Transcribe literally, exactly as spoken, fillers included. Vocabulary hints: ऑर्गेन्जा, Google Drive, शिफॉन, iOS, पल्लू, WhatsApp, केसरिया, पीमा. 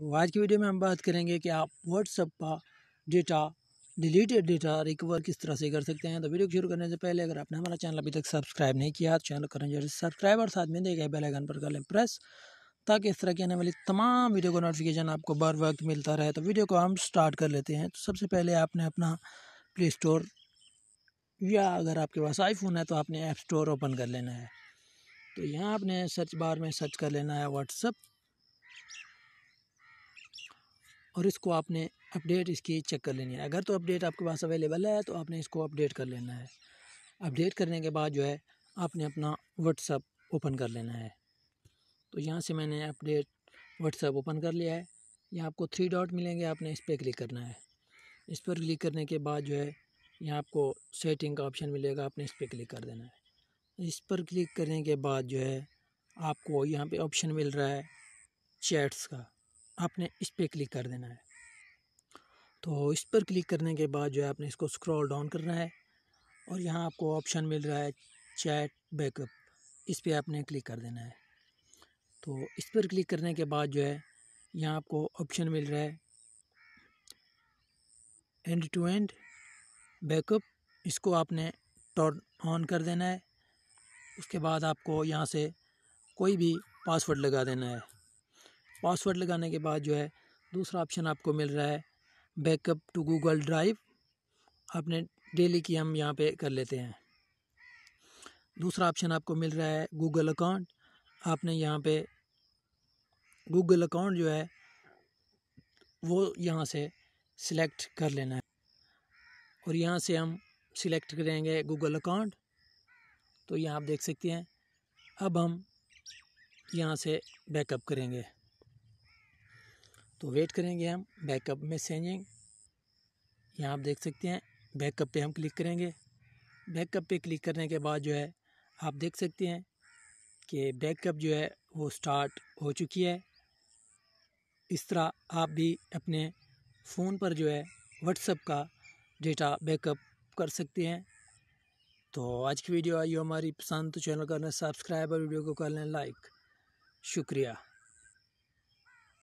तो आज की वीडियो में हम बात करेंगे कि आप व्हाट्सएप का डेटा डिलीटेड डेटा रिकवर किस तरह से कर सकते हैं। तो वीडियो को शुरू करने से पहले अगर आपने हमारा चैनल अभी तक सब्सक्राइब नहीं किया तो चैनल करें जरूर सब्सक्राइब और साथ में दिए गए बेल आइकन पर कर लें प्रेस, ताकि इस तरह की आने वाली तमाम वीडियो का नोटिफिकेशन आपको बार वक्त मिलता रहे। तो वीडियो को हम स्टार्ट कर लेते हैं। तो सबसे पहले आपने अपना प्ले स्टोर या अगर आपके पास आईफोन है तो आपने ऐप स्टोर ओपन कर लेना है। तो यहाँ आपने सर्च बार में सर्च कर लेना है व्हाट्सएप और इसको आपने अपडेट इसकी चेक कर लेनी है। अगर तो अपडेट आपके पास अवेलेबल है तो आपने इसको अपडेट कर लेना है। अपडेट करने के बाद जो है आपने अपना व्हाट्सएप ओपन कर लेना है। तो यहाँ से मैंने अपडेट व्हाट्सएप ओपन कर लिया है। यहाँ आपको थ्री डॉट मिलेंगे, आपने इस पर क्लिक करना है। इस पर क्लिक करने के बाद जो है यहाँ आपको सेटिंग का ऑप्शन मिलेगा, आपने इस पर क्लिक कर देना है। इस पर क्लिक करने के बाद जो है आपको यहाँ पे ऑप्शन मिल रहा है चैट्स का, आपने इस पर क्लिक कर देना है। तो इस पर क्लिक करने के बाद जो है आपने इसको स्क्रॉल डाउन करना है और यहाँ आपको ऑप्शन मिल रहा है चैट बैकअप, इस पर आपने क्लिक कर देना है। तो इस पर क्लिक करने के बाद जो है यहाँ आपको ऑप्शन मिल रहा है एंड टू एंड बैकअप, इसको आपने टर्न ऑन कर देना है। उसके बाद आपको यहाँ से कोई भी पासवर्ड लगा देना है। पासवर्ड लगाने के बाद जो है दूसरा ऑप्शन आपको मिल रहा है बैकअप टू गूगल ड्राइव, आपने डेली की हम यहाँ पे कर लेते हैं। दूसरा ऑप्शन आपको मिल रहा है गूगल अकाउंट, आपने यहाँ पे गूगल अकाउंट जो है वो यहाँ से सिलेक्ट कर लेना है और यहाँ से हम सिलेक्ट करेंगे गूगल अकाउंट। तो यहाँ आप देख सकते हैं अब हम यहाँ से बैकअप करेंगे। तो वेट करेंगे हम बैकअप मैसेजिंग, यहाँ आप देख सकते हैं बैकअप पे हम क्लिक करेंगे। बैकअप पे क्लिक करने के बाद जो है आप देख सकते हैं कि बैकअप जो है वो स्टार्ट हो चुकी है। इस तरह आप भी अपने फ़ोन पर जो है व्हाट्सएप का डेटा बैकअप कर सकते हैं। तो आज की वीडियो आई हो हमारी पसंद तो चैनल करना सब्सक्राइब और वीडियो को करना लाइक। शुक्रिया।